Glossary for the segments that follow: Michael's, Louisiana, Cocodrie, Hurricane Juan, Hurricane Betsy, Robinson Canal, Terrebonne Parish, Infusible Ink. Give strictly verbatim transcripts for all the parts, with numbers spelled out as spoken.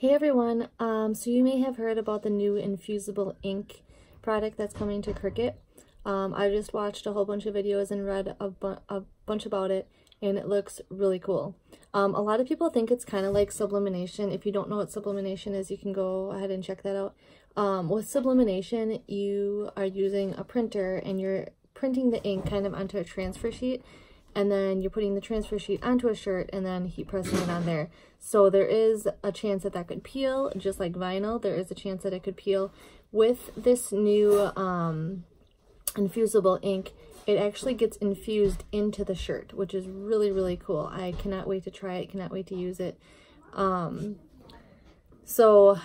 Hey everyone, um, so you may have heard about the new Infusible Ink product that's coming to Cricut. Um, I just watched a whole bunch of videos and read a, bu a bunch about it, and it looks really cool. Um, a lot of people think it's kind of like sublimation. If you don't know what sublimation is, you can go ahead and check that out. Um, with sublimation, you are using a printer and you're printing the ink kind of onto a transfer sheet, and then you're putting the transfer sheet onto a shirt and then heat pressing it on there. So there is a chance that that could peel, just like vinyl. There is a chance that it could peel. With this new um, infusible ink, it actually gets infused into the shirt, which is really, really cool. I cannot wait to try it, cannot wait to use it. Um, so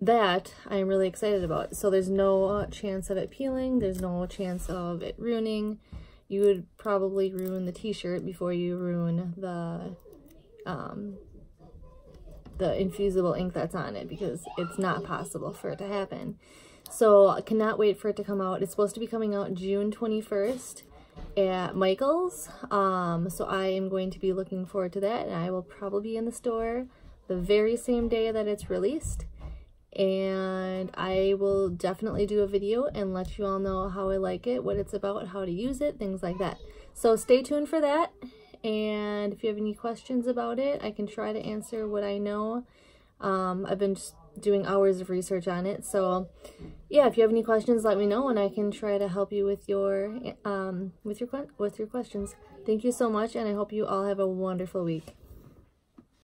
that I'm really excited about. So there's no chance of it peeling, there's no chance of it ruining. You would probably ruin the t-shirt before you ruin the um, the infusible ink that's on it, because it's not possible for it to happen. So I cannot wait for it to come out. It's supposed to be coming out June twenty-first at Michael's. Um, so I am going to be looking forward to that, and I will probably be in the store the very same day that it's released. And I will definitely do a video and let you all know how I like it, what it's about, how to use it, things like that. So stay tuned for that, and if you have any questions about it, I can try to answer what I know. Um, I've been just doing hours of research on it, so yeah, if you have any questions, let me know, and I can try to help you with your, um, with your, with your questions. Thank you so much, and I hope you all have a wonderful week.